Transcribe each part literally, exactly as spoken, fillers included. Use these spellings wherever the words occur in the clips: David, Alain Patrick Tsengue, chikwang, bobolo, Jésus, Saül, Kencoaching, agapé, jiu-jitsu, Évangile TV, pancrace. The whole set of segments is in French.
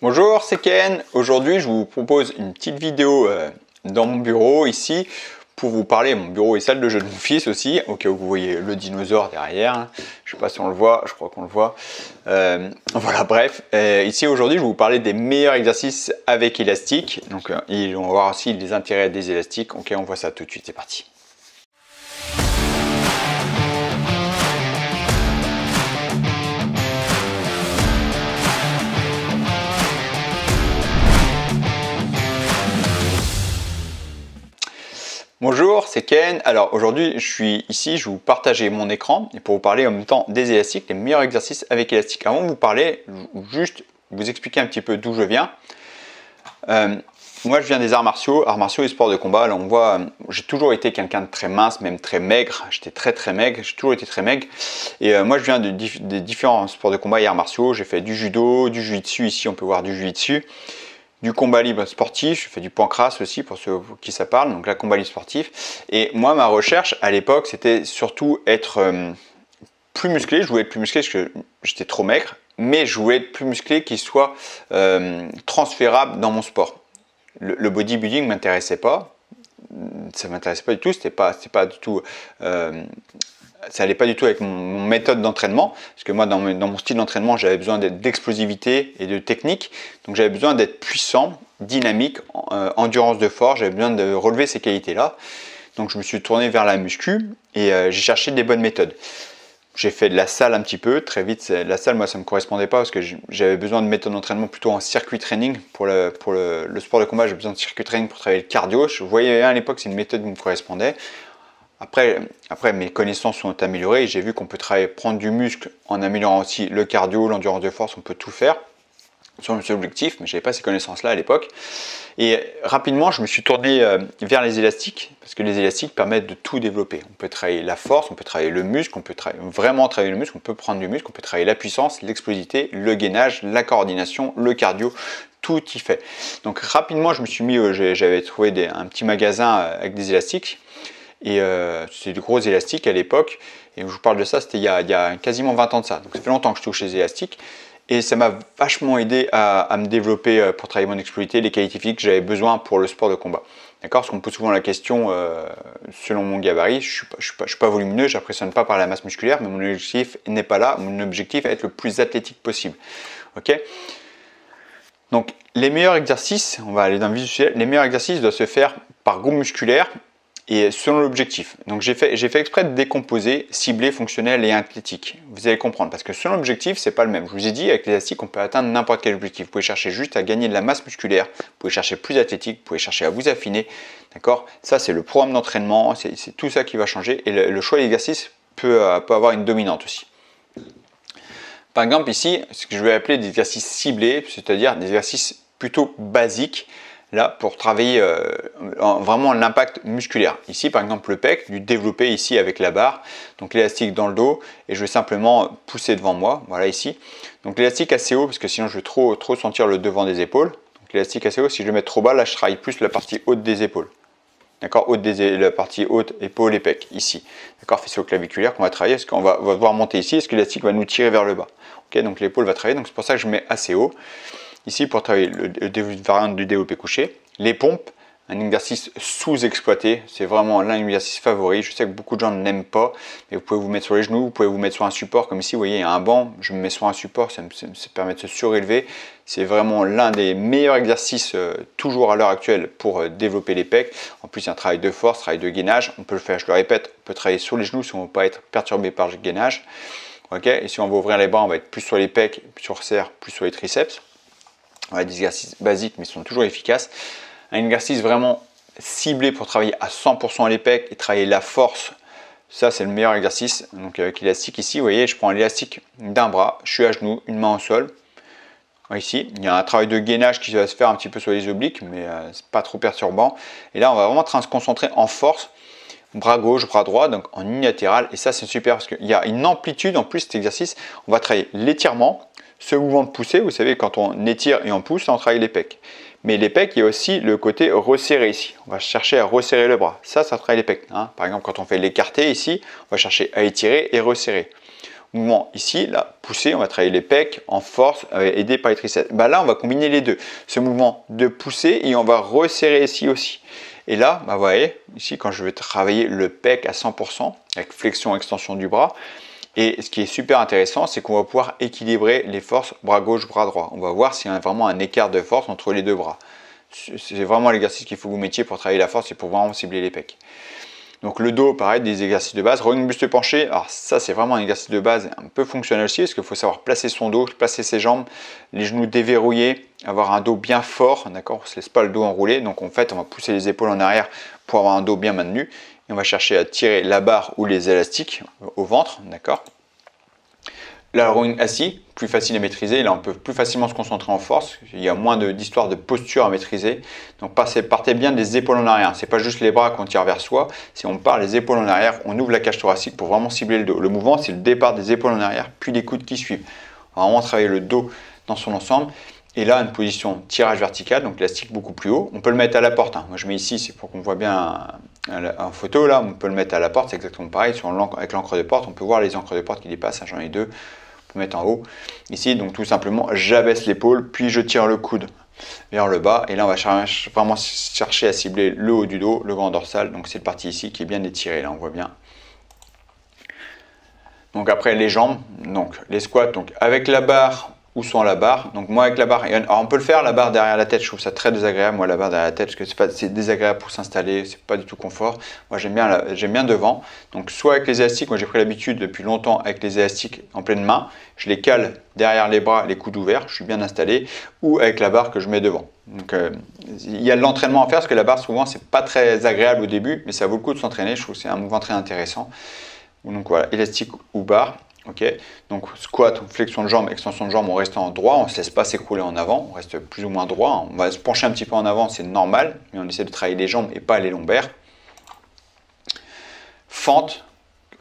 Bonjour, c'est Ken. Aujourd'hui, je vous propose une petite vidéo euh, dans mon bureau ici pour vous parler. Mon bureau et salle de jeu de mon fils aussi, au cas où vous voyez le dinosaure derrière. Je sais pas si on le voit, je crois qu'on le voit. Euh, voilà, bref. Euh, ici aujourd'hui, je vais vous parler des meilleurs exercices avec élastique. Donc, euh, et on va voir aussi les intérêts des élastiques. Ok, on voit ça tout de suite. C'est parti. Bonjour, c'est Ken. Alors aujourd'hui, je suis ici, je vais vous partager mon écran et pour vous parler en même temps des élastiques, les meilleurs exercices avec élastique. Avant de vous parler, juste vous expliquer un petit peu d'où je viens. Euh, moi, je viens des arts martiaux, arts martiaux et sports de combat. Là, on voit, j'ai toujours été quelqu'un de très mince, même très maigre. J'étais très très maigre, j'ai toujours été très maigre. Et euh, moi, je viens de, des différents sports de combat et arts martiaux. J'ai fait du judo, du jiu-jitsu. Ici, on peut voir du jiu-jitsu. Du combat libre sportif, je fais du pancrace aussi pour ceux pour qui ça parle, donc la combat libre sportif. Et moi, ma recherche à l'époque, c'était surtout être euh, plus musclé. Je voulais être plus musclé parce que j'étais trop maigre, mais je voulais être plus musclé qui soit euh, transférable dans mon sport. Le, le bodybuilding ne m'intéressait pas, ça ne m'intéressait pas du tout, c'était pas, c'était pas du tout... Euh, ça n'allait pas du tout avec mon méthode d'entraînement, parce que moi, dans mon style d'entraînement, j'avais besoin d'explosivité et de technique, donc j'avais besoin d'être puissant, dynamique, euh, endurance de force, j'avais besoin de relever ces qualités-là, donc je me suis tourné vers la muscu et euh, j'ai cherché des bonnes méthodes. J'ai fait de la salle un petit peu, très vite, la salle, moi, ça ne me correspondait pas, parce que j'avais besoin de méthodes d'entraînement plutôt en circuit training, pour le, pour le, le sport de combat, j'avais besoin de circuit training pour travailler le cardio, je voyais à l'époque, c'est une méthode qui me correspondait. Après, après, mes connaissances sont améliorées et j'ai vu qu'on peut travailler, prendre du muscle en améliorant aussi le cardio, l'endurance de force, on peut tout faire sur le seul objectif, mais je n'avais pas ces connaissances-là à l'époque. Et rapidement, je me suis tourné euh, vers les élastiques parce que les élastiques permettent de tout développer. On peut travailler la force, on peut travailler le muscle, on peut tra- vraiment travailler le muscle, on peut prendre du muscle, on peut travailler la puissance, l'explosivité, le gainage, la coordination, le cardio. Tout y fait. Donc rapidement, je me suis mis, euh, j'avais trouvé des, un petit magasin avec des élastiques. Et euh, c'est des gros élastiques à l'époque. Et je vous parle de ça, c'était il, il y a quasiment vingt ans de ça. Donc ça fait longtemps que je touche les élastiques. Et ça m'a vachement aidé à, à me développer pour travailler mon explosivité, les qualités physiques que j'avais besoin pour le sport de combat. D'accord? Parce qu'on me pose souvent la question, euh, selon mon gabarit, je ne suis, suis pas volumineux, je n'impressionne pas par la masse musculaire, mais mon objectif n'est pas là. Mon objectif est d'être le plus athlétique possible. Ok? Donc les meilleurs exercices, on va aller dans le visuel, les meilleurs exercices doivent se faire par groupe musculaire. Et selon l'objectif. Donc j'ai fait, j'ai fait exprès de décomposer, ciblé, fonctionnel et athlétique. Vous allez comprendre parce que selon l'objectif, c'est pas le même. Je vous ai dit, avec l'élastique, on peut atteindre n'importe quel objectif. Vous pouvez chercher juste à gagner de la masse musculaire, vous pouvez chercher plus athlétique, vous pouvez chercher à vous affiner. D'accord? Ça, c'est le programme d'entraînement, c'est tout ça qui va changer. Et le, le choix d'exercice peut, euh, peut avoir une dominante aussi. Par exemple, ici, ce que je vais appeler des exercices ciblés, c'est-à-dire des exercices plutôt basiques. Là, pour travailler euh, en, vraiment l'impact musculaire. Ici, par exemple, le pec, du développer ici avec la barre. Donc, l'élastique dans le dos et je vais simplement pousser devant moi. Voilà, ici. Donc, l'élastique assez haut parce que sinon, je vais trop, trop sentir le devant des épaules. Donc, l'élastique assez haut, si je le mets trop bas, là, je travaille plus la partie haute des épaules. D'accord, haute des, la partie haute, épaules et pec, ici. D'accord, faisceau claviculaire qu'on va travailler parce qu'on va, va devoir monter ici. Est-ce que l'élastique va nous tirer vers le bas? Ok, donc l'épaule va travailler. Donc, c'est pour ça que je mets assez haut. Ici, pour travailler le, le variante du développé couché, les pompes, un exercice sous-exploité, c'est vraiment l'un des exercices favoris. Je sais que beaucoup de gens ne l'aiment pas, mais vous pouvez vous mettre sur les genoux, vous pouvez vous mettre sur un support, comme ici, vous voyez, il y a un banc, je me mets sur un support, ça me, ça me permet de se surélever. C'est vraiment l'un des meilleurs exercices, euh, toujours à l'heure actuelle, pour euh, développer les pecs. En plus, il y a un travail de force, travail de gainage, on peut le faire, je le répète, on peut travailler sur les genoux si on ne veut pas être perturbé par le gainage. Okay, et si on veut ouvrir les bras, on va être plus sur les pecs, plus sur serre, plus sur les triceps. Voilà, des exercices basiques mais sont toujours efficaces. Un exercice vraiment ciblé pour travailler à cent pour cent les pecs et travailler la force, ça c'est le meilleur exercice. Donc avec l'élastique ici, vous voyez, je prends l'élastique d'un bras, je suis à genoux, une main au sol. Ici, il y a un travail de gainage qui va se faire un petit peu sur les obliques, mais euh, c'est pas trop perturbant. Et là, on va vraiment se concentrer en force, bras gauche, bras droit, donc en unilatéral. Et ça c'est super parce qu'il y a une amplitude en plus cet exercice. On va travailler l'étirement. Ce mouvement de poussée, vous savez, quand on étire et on pousse, on travaille les pecs. Mais les pecs, il y a aussi le côté resserré ici. On va chercher à resserrer le bras. Ça, ça travaille les pecs. Hein. Par exemple, quand on fait l'écarté ici, on va chercher à étirer et resserrer. Mouvement ici, là, poussée, on va travailler les pecs en force, euh, aidé par les triceps. Bah là, on va combiner les deux. Ce mouvement de poussée et on va resserrer ici aussi. Et là, bah, vous voyez, ici, quand je vais travailler le pec à cent pour cent, avec flexion, extension du bras. Et ce qui est super intéressant, c'est qu'on va pouvoir équilibrer les forces bras gauche, bras droit. On va voir s'il y a vraiment un écart de force entre les deux bras. C'est vraiment l'exercice qu'il faut que vous mettiez pour travailler la force et pour vraiment cibler les pecs. Donc le dos, pareil, des exercices de base. Rowing buste penché, alors ça c'est vraiment un exercice de base un peu fonctionnel aussi, parce qu'il faut savoir placer son dos, placer ses jambes, les genoux déverrouillés, avoir un dos bien fort, d'accord, on ne se laisse pas le dos enrouler. Donc en fait, on va pousser les épaules en arrière pour avoir un dos bien maintenu. Et on va chercher à tirer la barre ou les élastiques au ventre, d'accord. Là, le rowing assis, plus facile à maîtriser. Là, on peut plus facilement se concentrer en force. Il y a moins d'histoires de, de posture à maîtriser. Donc, partez bien des épaules en arrière. Ce n'est pas juste les bras qu'on tire vers soi. Si on part les épaules en arrière, on ouvre la cage thoracique pour vraiment cibler le dos. Le mouvement, c'est le départ des épaules en arrière, puis les coudes qui suivent. On va vraiment travailler le dos dans son ensemble. Et là, une position tirage vertical, donc l'élastique beaucoup plus haut. On peut le mettre à la porte. Hein. Moi, je mets ici, c'est pour qu'on voit bien en photo. Là, on peut le mettre à la porte, c'est exactement pareil. Sur avec l'encre de porte, on peut voir les encres de porte qui dépassent. Hein, j'en ai deux. On peut mettre en haut. Ici, donc tout simplement, j'abaisse l'épaule, puis je tire le coude vers le bas. Et là, on va cher vraiment chercher à cibler le haut du dos, le grand dorsal. Donc, cette partie ici qui est bien étirée. Là, on voit bien. Donc, après, les jambes. Donc, les squats. Donc, avec la barre. Ou sans la barre, donc moi avec la barre, alors on peut le faire la barre derrière la tête, je trouve ça très désagréable, moi la barre derrière la tête, parce que c'est pas c'est désagréable pour s'installer, c'est pas du tout confort. Moi j'aime bien, j'aime bien devant, donc soit avec les élastiques, moi j'ai pris l'habitude depuis longtemps avec les élastiques en pleine main, je les cale derrière les bras, les coudes ouverts, je suis bien installé, ou avec la barre que je mets devant. Donc euh, il y a de l'entraînement à faire, parce que la barre souvent c'est pas très agréable au début, mais ça vaut le coup de s'entraîner, je trouve que c'est un mouvement très intéressant. Donc voilà, élastique ou barre. Ok, donc squat, flexion de jambe, extension de jambe, on reste en droit, on ne se laisse pas s'écrouler en avant, on reste plus ou moins droit, on va se pencher un petit peu en avant, c'est normal, mais on essaie de travailler les jambes et pas les lombaires. Fente,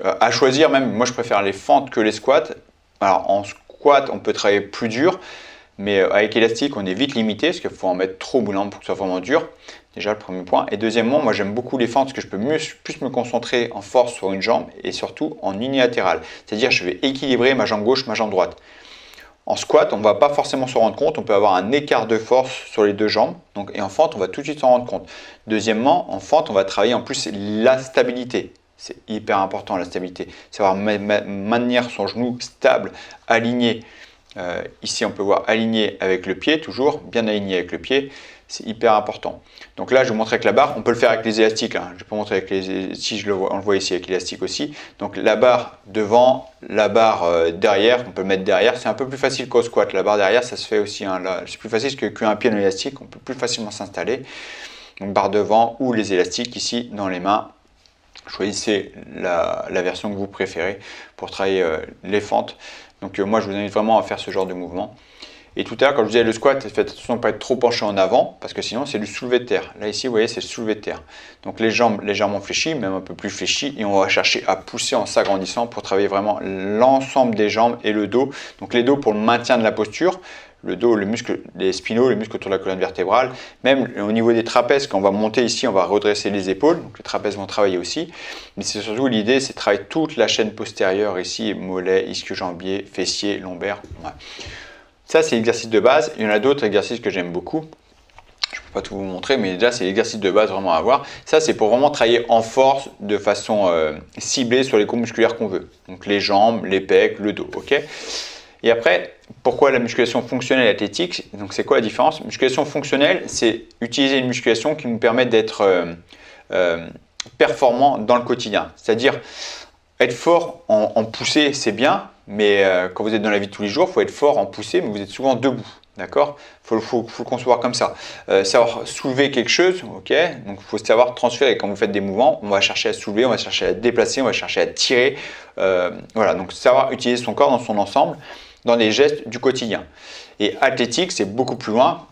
euh, à choisir même, moi je préfère les fentes que les squats. Alors en squat, on peut travailler plus dur, mais avec élastique, on est vite limité, parce qu'il faut en mettre trop boulant pour que ce soit vraiment dur. Déjà le premier point. Et deuxièmement, moi j'aime beaucoup les fentes parce que je peux mieux, plus me concentrer en force sur une jambe et surtout en unilatéral. C'est-à-dire je vais équilibrer ma jambe gauche, ma jambe droite. En squat, on ne va pas forcément se rendre compte. On peut avoir un écart de force sur les deux jambes. Donc, et en fente, on va tout de suite s'en rendre compte. Deuxièmement, en fente, on va travailler en plus la stabilité. C'est hyper important la stabilité. Savoir maintenir son genou stable, aligné. Euh, ici, on peut voir aligné avec le pied, toujours bien aligné avec le pied. C'est hyper important. Donc là, je vais vous montrer avec la barre. On peut le faire avec les élastiques. Hein. Je peux montrer avec les si je le vois, on le voit ici avec l'élastique aussi. Donc la barre devant, la barre euh, derrière. On peut le mettre derrière. C'est un peu plus facile qu'au squat. La barre derrière, ça se fait aussi. Hein. C'est plus facile qu'un qu pied dans l'élastique. On peut plus facilement s'installer. Donc barre devant ou les élastiques ici dans les mains. Choisissez la, la version que vous préférez pour travailler euh, les fentes. Donc euh, moi, je vous invite vraiment à faire ce genre de mouvement. Et tout à l'heure, quand je vous disais le squat, faites attention de ne pas être trop penché en avant, parce que sinon c'est du soulevé de terre. Là ici, vous voyez, c'est le soulevé de terre. Donc les jambes légèrement fléchies, même un peu plus fléchies, et on va chercher à pousser en s'agrandissant pour travailler vraiment l'ensemble des jambes et le dos. Donc les dos pour le maintien de la posture, le dos, le muscle, les spinaux, le muscle autour de la colonne vertébrale. Même au niveau des trapèzes, quand on va monter ici, on va redresser les épaules. Donc les trapèzes vont travailler aussi. Mais c'est surtout l'idée, c'est de travailler toute la chaîne postérieure ici, mollet, ischio-jambier, fessier, lombaire. Ouais. Ça, c'est l'exercice de base. Il y en a d'autres exercices que j'aime beaucoup. Je ne peux pas tout vous montrer, mais déjà, c'est l'exercice de base vraiment à avoir. Ça, c'est pour vraiment travailler en force de façon euh, ciblée sur les groupes musculaires qu'on veut. Donc, les jambes, les pecs, le dos. Ok. Et après, pourquoi la musculation fonctionnelle et athlétique? Donc, c'est quoi la différence? Musculation fonctionnelle, c'est utiliser une musculation qui nous permet d'être euh, euh, performant dans le quotidien. C'est-à-dire, être fort en, en poussée, c'est bien. Mais euh, quand vous êtes dans la vie de tous les jours, il faut être fort en poussée, mais vous êtes souvent debout. D'accord ? Il faut, faut, faut le concevoir comme ça. Euh, savoir soulever quelque chose, ok ? Donc, il faut savoir transférer. Quand vous faites des mouvements, on va chercher à soulever, on va chercher à déplacer, on va chercher à tirer. Euh, voilà, donc savoir utiliser son corps dans son ensemble, dans les gestes du quotidien. Et athlétique, c'est beaucoup plus loin.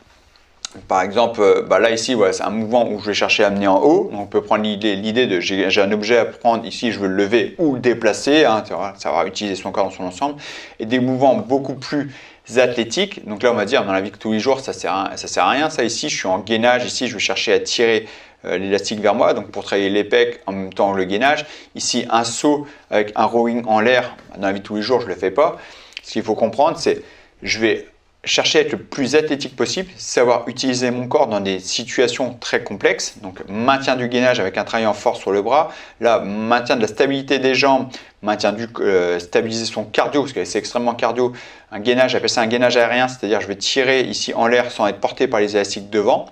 Par exemple, bah là ici, ouais, c'est un mouvement où je vais chercher à amener en haut. Donc, on peut prendre l'idée de j'ai un objet à prendre ici, je veux le lever ou le déplacer. Hein, ça va utiliser son corps dans son ensemble. Et des mouvements beaucoup plus athlétiques. Donc là, on va dire dans la vie de tous les jours, ça ne sert, sert à rien. Ça ici, je suis en gainage. Ici, je vais chercher à tirer euh, l'élastique vers moi, donc pour travailler les pecs en même temps le gainage. Ici, un saut avec un rowing en l'air, dans la vie de tous les jours, je ne le fais pas. Ce qu'il faut comprendre, c'est je vais chercher à être le plus athlétique possible, savoir utiliser mon corps dans des situations très complexes, donc maintien du gainage avec un travail en force sur le bras, là maintien de la stabilité des jambes, maintien du euh, stabiliser son cardio, parce que c'est extrêmement cardio, un gainage, j'appelle ça un gainage aérien, c'est-à-dire je vais tirer ici en l'air sans être porté par les élastiques devant,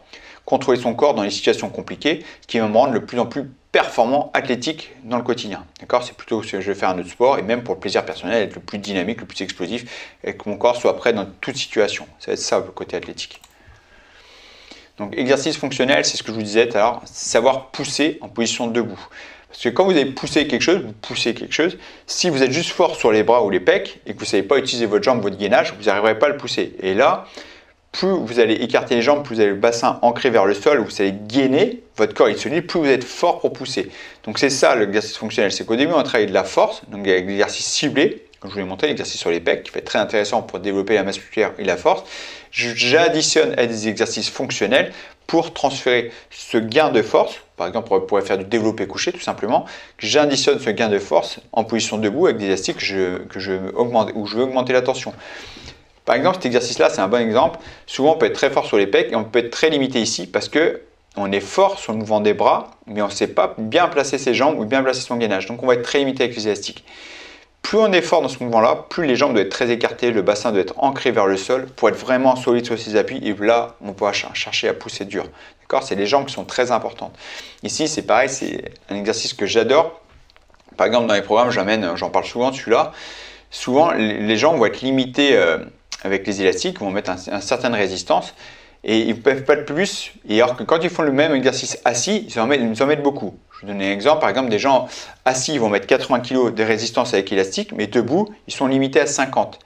contrôler son corps dans les situations compliquées, ce qui va me rendre de plus en plus performant, athlétique dans le quotidien. D'accord, c'est plutôt ce que je vais faire un autre sport, et même pour le plaisir personnel, être le plus dynamique, le plus explosif, et que mon corps soit prêt dans toute situation. Ça va être ça le côté athlétique. Donc exercice fonctionnel, c'est ce que je vous disais tout à l'heure, savoir pousser en position debout. Parce que quand vous avez poussé quelque chose, vous poussez quelque chose, si vous êtes juste fort sur les bras ou les pecs, et que vous ne savez pas utiliser votre jambe, votre gainage, vous n'arriverez pas à le pousser. Et là, plus vous allez écarter les jambes, plus vous avez le bassin ancré vers le sol, vous allez gainer, votre corps est solide, plus vous êtes fort pour pousser. Donc c'est ça l'exercice fonctionnel, c'est qu'au début on travaille de la force, donc avec l'exercice ciblé, comme je vous l'ai montré, l'exercice sur les pecs, qui fait très intéressant pour développer la masse musculaire et la force. J'additionne à des exercices fonctionnels pour transférer ce gain de force, par exemple on pourrait faire du développé couché tout simplement, j'additionne ce gain de force en position debout avec des élastiques que je, que je augmente, où je veux augmenter la tension. Par exemple, cet exercice-là, c'est un bon exemple. Souvent, on peut être très fort sur les pecs et on peut être très limité ici parce que on est fort sur le mouvement des bras, mais on ne sait pas bien placer ses jambes ou bien placer son gainage. Donc, on va être très limité avec les élastiques. Plus on est fort dans ce mouvement-là, plus les jambes doivent être très écartées, le bassin doit être ancré vers le sol pour être vraiment solide sur ses appuis. Et là, on peut chercher à pousser dur. D'accord ? C'est les jambes qui sont très importantes. Ici, c'est pareil, c'est un exercice que j'adore. Par exemple, dans les programmes, j'amène, j'en parle souvent, celui-là. Souvent, les jambes vont être limitées Euh, avec les élastiques, ils vont mettre une un certaine résistance et ils ne peuvent pas de plus. Et alors que quand ils font le même exercice assis, ils en mettent, ils en mettent beaucoup. Je vais donner un exemple, par exemple, des gens assis, ils vont mettre quatre-vingts kilos de résistance avec élastique, mais debout, ils sont limités à cinquante.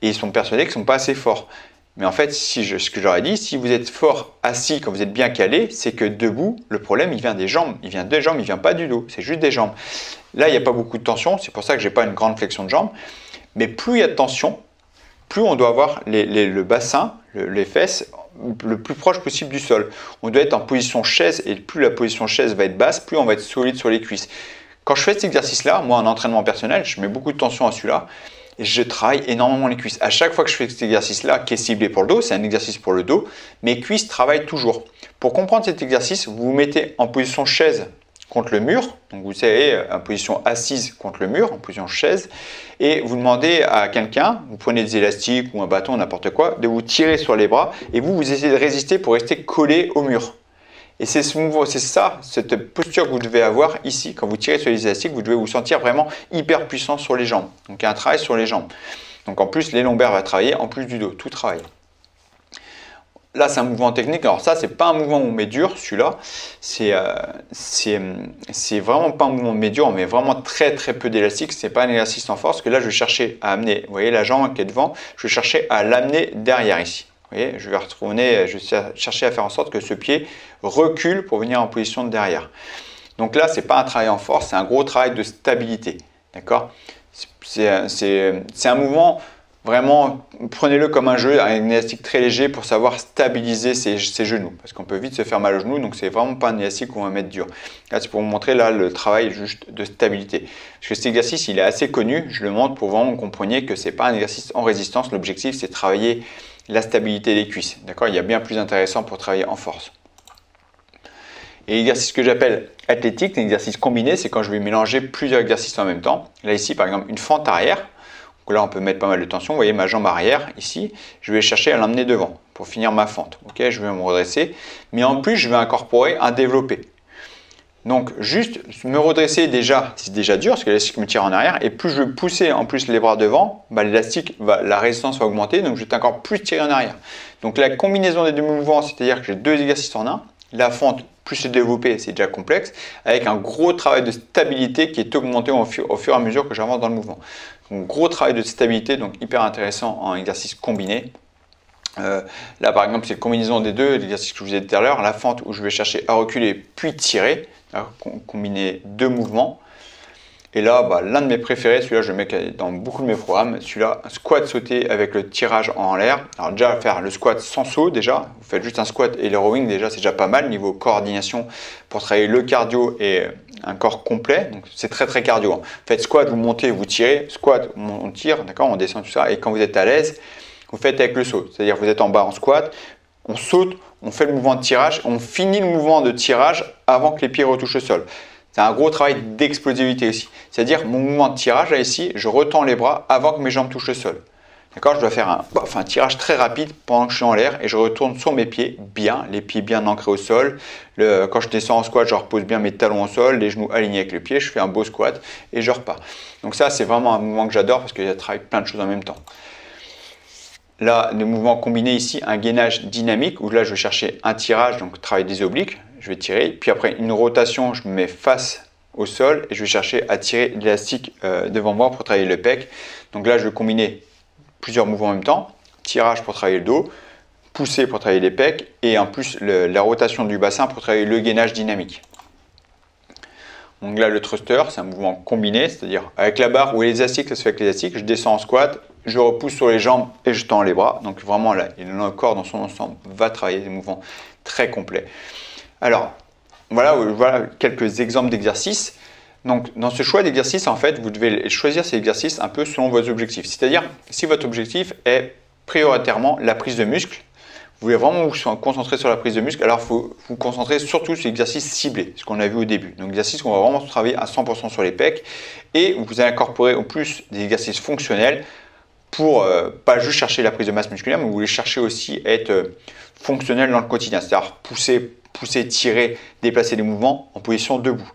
Et ils sont persuadés qu'ils ne sont pas assez forts. Mais en fait, si je, ce que j'aurais dit, si vous êtes fort assis, quand vous êtes bien calé, c'est que debout, le problème, il vient des jambes. Il vient des jambes, il ne vient pas du dos, c'est juste des jambes. Là, il n'y a pas beaucoup de tension, c'est pour ça que je n'ai pas une grande flexion de jambes. Mais plus il y a de tension, plus on doit avoir les, les, le bassin, le, les fesses, le plus proche possible du sol. On doit être en position chaise et plus la position chaise va être basse, plus on va être solide sur les cuisses. Quand je fais cet exercice-là, moi en entraînement personnel, je mets beaucoup de tension à celui-là et je travaille énormément les cuisses. À chaque fois que je fais cet exercice-là, qui est ciblé pour le dos, c'est un exercice pour le dos, mes cuisses travaillent toujours. Pour comprendre cet exercice, vous vous mettez en position chaise contre le mur, donc vous savez, en position assise contre le mur, en position chaise, et vous demandez à quelqu'un, vous prenez des élastiques ou un bâton, n'importe quoi, de vous tirer sur les bras, et vous, vous essayez de résister pour rester collé au mur. Et c'est ce ça, cette posture que vous devez avoir ici, quand vous tirez sur les élastiques, vous devez vous sentir vraiment hyper puissant sur les jambes. Donc il y a un travail sur les jambes. Donc en plus, les lombaires vont travailler, en plus du dos, tout travaille. Là, c'est un mouvement technique. Alors ça, c'est pas un mouvement où on met dur, celui-là. C'est euh, vraiment pas un mouvement où on met dur, on met vraiment très très peu d'élastique. C'est pas un exercice en force, parce que là, je vais chercher à amener, vous voyez la jambe qui est devant, je vais chercher à l'amener derrière ici. Vous voyez, je vais retourner, je vais chercher à faire en sorte que ce pied recule pour venir en position de derrière. Donc là, c'est pas un travail en force, c'est un gros travail de stabilité. D'accord ? C'est un mouvement... Vraiment, prenez-le comme un jeu, un élastique très léger pour savoir stabiliser ses, ses genoux. Parce qu'on peut vite se faire mal aux genoux, donc c'est vraiment pas un élastique où on va mettre dur. Là, c'est pour vous montrer là, le travail juste de stabilité. Parce que cet exercice, il est assez connu. Je le montre pour vraiment que vous compreniez que ce n'est pas un exercice en résistance. L'objectif, c'est de travailler la stabilité des cuisses. D'accord ? Il y a bien plus intéressant pour travailler en force. Et l'exercice que j'appelle athlétique, l'exercice combiné, c'est quand je vais mélanger plusieurs exercices en même temps. Là, ici, par exemple, une fente arrière. Là, on peut mettre pas mal de tension. Vous voyez ma jambe arrière ici, je vais chercher à l'emmener devant pour finir ma fente. Ok, je vais me redresser, mais en plus, je vais incorporer un développé. Donc, juste me redresser déjà, c'est déjà dur parce que l'élastique me tire en arrière. Et plus je vais pousser en plus les bras devant, bah, l'élastique, la résistance va augmenter. Donc, je vais encore plus tirer en arrière. Donc, la combinaison des deux mouvements, c'est-à-dire que j'ai deux exercices en un, la fente plus le développé, c'est déjà complexe, avec un gros travail de stabilité qui est augmenté au fur, au fur et à mesure que j'avance dans le mouvement. Donc, gros travail de stabilité, donc hyper intéressant en exercice combiné. Euh, là, par exemple, c'est la combinaison des deux, l'exercice que je vous ai dit tout à l'heure, la fente où je vais chercher à reculer puis tirer, combiné deux mouvements. Et là, bah, l'un de mes préférés, celui-là, je le mets dans beaucoup de mes programmes. Celui-là, un squat sauté avec le tirage en l'air. Alors déjà, faire le squat sans saut, déjà. Vous faites juste un squat et le rowing, déjà, c'est déjà pas mal. Niveau coordination, pour travailler le cardio et un corps complet. Donc, c'est très, très cardio. Hein. Faites squat, vous montez, vous tirez. Squat, on tire, d'accord, on descend, tout ça. Et quand vous êtes à l'aise, vous faites avec le saut. C'est-à-dire, vous êtes en bas en squat, on saute, on fait le mouvement de tirage, on finit le mouvement de tirage avant que les pieds retouchent le sol. C'est un gros travail d'explosivité aussi. C'est-à-dire, mon mouvement de tirage, là, ici, je retends les bras avant que mes jambes touchent le sol. D'accord, je dois faire un, bof, un tirage très rapide pendant que je suis en l'air et je retourne sur mes pieds, bien, les pieds bien ancrés au sol. Le, quand je descends en squat, je repose bien mes talons au sol, les genoux alignés avec les pieds, je fais un beau squat et je repars. Donc ça, c'est vraiment un mouvement que j'adore parce qu'il travaille plein de choses en même temps. Là, le mouvement combiné ici, un gainage dynamique où là, je vais chercher un tirage, donc travail des obliques. Je vais tirer, puis après une rotation, je me mets face au sol et je vais chercher à tirer l'élastique euh, devant moi pour travailler le pec. Donc là, je vais combiner plusieurs mouvements en même temps. Tirage pour travailler le dos, poussée pour travailler les pecs et en plus le, la rotation du bassin pour travailler le gainage dynamique. Donc là, le thruster, c'est un mouvement combiné, c'est-à-dire avec la barre ou l'élastique, ça se fait avec l'élastique. Je descends en squat, je repousse sur les jambes et je tends les bras. Donc vraiment, là, le corps dans son ensemble va travailler des mouvements très complets. Alors, voilà, voilà quelques exemples d'exercices. Donc, dans ce choix d'exercice, en fait, vous devez choisir ces exercices un peu selon vos objectifs. C'est-à-dire, si votre objectif est prioritairement la prise de muscle, vous voulez vraiment vous concentrer sur la prise de muscle, alors il faut vous concentrer surtout sur l'exercice ciblé, ce qu'on a vu au début. Donc, l'exercice où on va vraiment travailler à cent pour cent sur les pecs et vous allez incorporer au plus des exercices fonctionnels pour euh, pas juste chercher la prise de masse musculaire, mais vous voulez chercher aussi à être euh, fonctionnel dans le quotidien, c'est-à-dire pousser, pousser, tirer, déplacer les mouvements en position debout.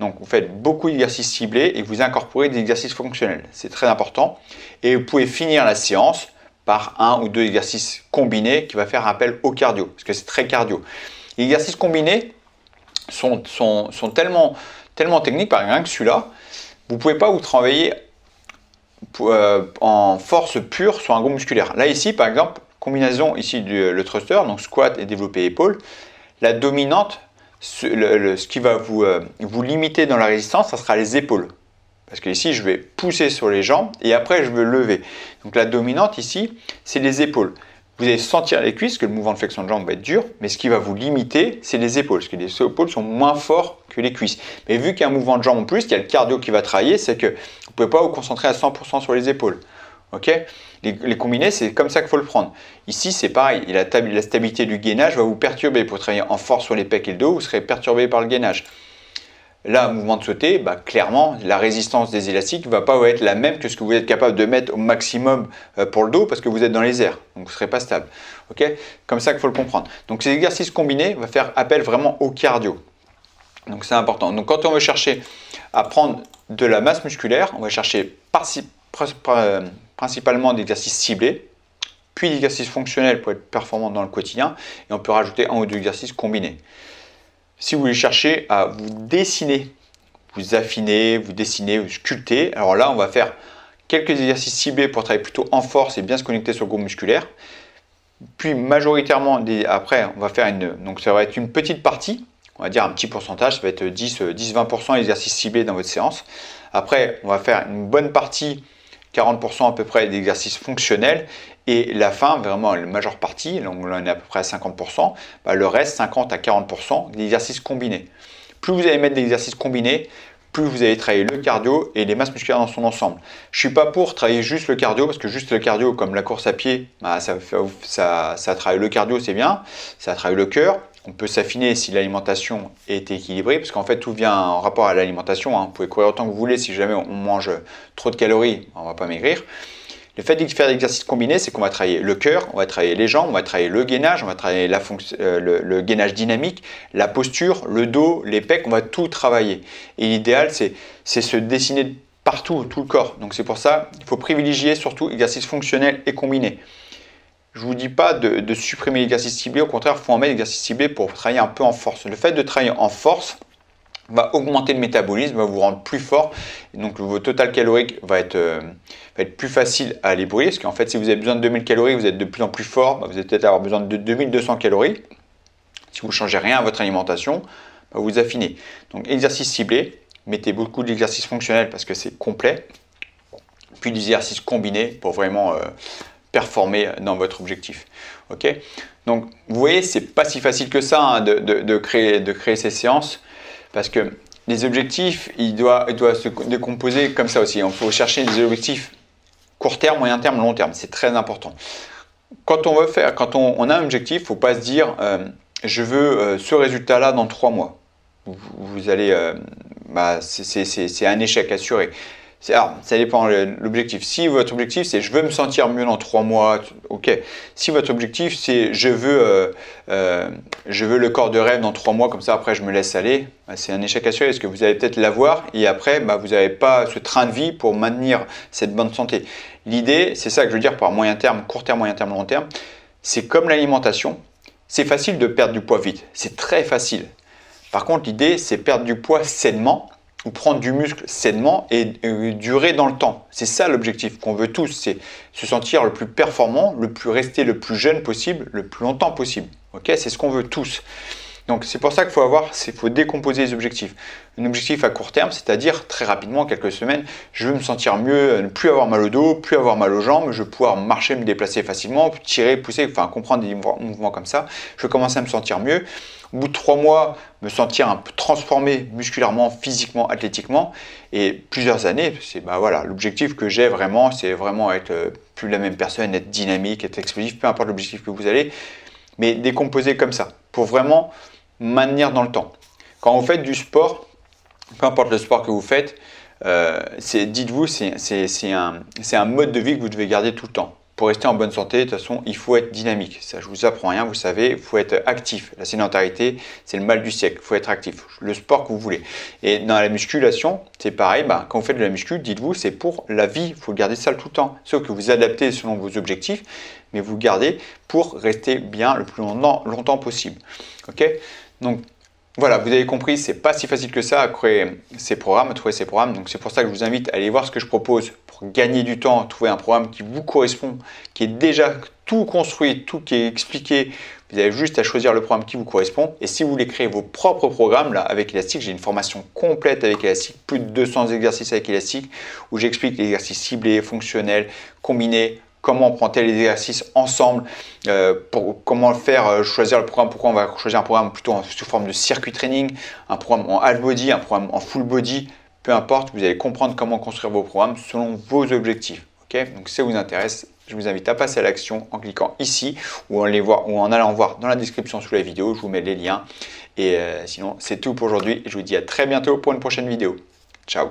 Donc, vous faites beaucoup d'exercices ciblés et vous incorporez des exercices fonctionnels. C'est très important. Et vous pouvez finir la séance par un ou deux exercices combinés qui va faire appel au cardio, parce que c'est très cardio. Les exercices combinés sont, sont, sont tellement, tellement techniques, par exemple, que celui-là, vous ne pouvez pas vous travailler euh, en force pure sur un groupe musculaire. Là, ici, par exemple, combinaison ici du le thruster, donc squat et développé épaule. La dominante, ce, le, le, ce qui va vous, euh, vous limiter dans la résistance, ça sera les épaules. Parce que ici, je vais pousser sur les jambes et après, je vais lever. Donc, la dominante ici, c'est les épaules. Vous allez sentir les cuisses, que le mouvement de flexion de jambe va être dur, mais ce qui va vous limiter, c'est les épaules. Parce que les épaules sont moins fortes que les cuisses. Mais vu qu'il y a un mouvement de jambe en plus, il y a le cardio qui va travailler, c'est que vous ne pouvez pas vous concentrer à cent pour cent sur les épaules. Okay, les, les combinés, c'est comme ça qu'il faut le prendre. Ici, c'est pareil. La, la stabilité du gainage va vous perturber. Pour travailler en force sur les pecs et le dos, vous serez perturbé par le gainage. Là, mouvement de sauter, bah, clairement, la résistance des élastiques ne va pas être la même que ce que vous êtes capable de mettre au maximum pour le dos parce que vous êtes dans les airs. Donc, vous ne serez pas stable. Okay, comme ça qu'il faut le comprendre. Donc, ces exercices combinés vont faire appel vraiment au cardio. Donc, c'est important. Donc, quand on veut chercher à prendre de la masse musculaire, on va chercher par-ci, par-par- principalement d'exercices ciblés, puis d'exercices fonctionnels pour être performant dans le quotidien, et on peut rajouter un ou deux exercices combinés. Si vous voulez chercher à vous dessiner, vous affiner, vous dessiner, vous sculpter, alors là, on va faire quelques exercices ciblés pour travailler plutôt en force et bien se connecter sur le groupe musculaire. Puis majoritairement, après, on va faire une, donc ça va être une petite partie, on va dire un petit pourcentage, ça va être dix à vingt pour cent d'exercices ciblés dans votre séance. Après, on va faire une bonne partie, quarante pour cent à peu près d'exercices fonctionnels et la fin, vraiment la majeure partie, donc on est à peu près à cinquante pour cent, bah le reste cinquante à quarante pour cent d'exercices combinés. Plus vous allez mettre d'exercices combinés, plus vous allez travailler le cardio et les masses musculaires dans son ensemble. Je ne suis pas pour travailler juste le cardio parce que juste le cardio, comme la course à pied, bah ça, ça, ça travaille le cardio, c'est bien, ça travaille le cœur. On peut s'affiner si l'alimentation est équilibrée, parce qu'en fait, tout vient en rapport à l'alimentation. Hein. Vous pouvez courir autant que vous voulez, si jamais on mange trop de calories, on ne va pas maigrir. Le fait de faire des exercices combinés, c'est qu'on va travailler le cœur, on va travailler les jambes, on va travailler le gainage, on va travailler la fonction, euh, le, le gainage dynamique, la posture, le dos, les pecs, on va tout travailler. Et l'idéal, c'est se dessiner partout, tout le corps. Donc c'est pour ça qu'il faut privilégier surtout exercices fonctionnels et combinés. Je ne vous dis pas de, de supprimer l'exercice ciblé, au contraire, il faut en mettre l'exercice ciblé pour travailler un peu en force. Le fait de travailler en force va augmenter le métabolisme, va vous rendre plus fort. Et donc, votre total calorique va être, euh, va être plus facile à aller brûler. Parce qu'en fait, si vous avez besoin de deux mille calories, vous êtes de plus en plus fort, bah, vous allez peut-être avoir besoin de deux mille deux cents calories. Si vous ne changez rien à votre alimentation, bah, vous affinez. Donc, exercice ciblé, mettez beaucoup d'exercices fonctionnels parce que c'est complet, puis des exercices combinés pour vraiment euh, performer dans votre objectif. Okay, donc vous voyez, c'est pas si facile que ça hein, de, de, de, créer, de créer ces séances, parce que les objectifs, ils doivent, ils doivent se décomposer comme ça aussi. Il faut chercher des objectifs court terme, moyen terme, long terme. C'est très important. Quand on veut faire, quand on, on a un objectif, il ne faut pas se dire euh, je veux euh, ce résultat-là dans trois mois. Vous, vous allez, euh, bah, c'est un échec assuré. Alors, ça dépend de l'objectif. Si votre objectif, c'est je veux me sentir mieux dans trois mois, ok. Si votre objectif, c'est je veux euh, euh, je veux le corps de rêve dans trois mois, comme ça après je me laisse aller, bah, c'est un échec assuré parce que vous allez peut-être l'avoir et après bah, vous n'avez pas ce train de vie pour maintenir cette bonne santé. L'idée, c'est ça que je veux dire par moyen terme, court terme, moyen terme, long terme, c'est comme l'alimentation. C'est facile de perdre du poids vite, c'est très facile. Par contre, l'idée, c'est perdre du poids sainement, ou prendre du muscle sainement et euh, durer dans le temps. C'est ça l'objectif qu'on veut tous, c'est se sentir le plus performant, le plus rester le plus jeune possible, le plus longtemps possible. Okay, c'est ce qu'on veut tous. Donc c'est pour ça qu'il faut avoir, c'est faut décomposer les objectifs. Un objectif à court terme, c'est-à-dire très rapidement, quelques semaines, je veux me sentir mieux, ne plus avoir mal au dos, plus avoir mal aux jambes, je vais pouvoir marcher, me déplacer facilement, tirer, pousser, enfin comprendre des mouvements comme ça. Je vais commencer à me sentir mieux. Au bout de trois mois, me sentir un peu transformé musculairement, physiquement, athlétiquement, et plusieurs années, c'est bah voilà, l'objectif que j'ai vraiment, c'est vraiment être euh, plus la même personne, être dynamique, être explosif, peu importe l'objectif que vous allez, mais décomposer comme ça, pour vraiment maintenir dans le temps. Quand vous faites du sport, peu importe le sport que vous faites, euh, dites-vous, c'est un, un mode de vie que vous devez garder tout le temps. Pour rester en bonne santé, de toute façon, il faut être dynamique. Ça, je vous apprends rien, vous savez, il faut être actif. La sédentarité, c'est le mal du siècle. Il faut être actif, le sport que vous voulez. Et dans la musculation, c'est pareil. Bah, quand vous faites de la muscu, dites-vous, c'est pour la vie. Il faut garder ça tout le temps. Sauf que vous adaptez selon vos objectifs, mais vous gardez pour rester bien le plus longtemps, longtemps possible. Ok? Donc, voilà, vous avez compris, c'est pas si facile que ça à créer ces programmes, à trouver ces programmes. Donc c'est pour ça que je vous invite à aller voir ce que je propose pour gagner du temps, trouver un programme qui vous correspond, qui est déjà tout construit, tout qui est expliqué. Vous avez juste à choisir le programme qui vous correspond. Et si vous voulez créer vos propres programmes, là, avec Elastic, j'ai une formation complète avec Elastic, plus de deux cents exercices avec Elastic, où j'explique les exercices ciblés, fonctionnels, combinés, comment on prend tel exercice ensemble, euh, pour, comment le faire, euh, choisir le programme, pourquoi on va choisir un programme plutôt en, sous forme de circuit training, un programme en half body, un programme en full body, peu importe, vous allez comprendre comment construire vos programmes selon vos objectifs. Okay, donc si ça vous intéresse, je vous invite à passer à l'action en cliquant ici ou en, les voir, ou en allant voir dans la description sous la vidéo, je vous mets les liens. Et euh, sinon, c'est tout pour aujourd'hui et je vous dis à très bientôt pour une prochaine vidéo. Ciao.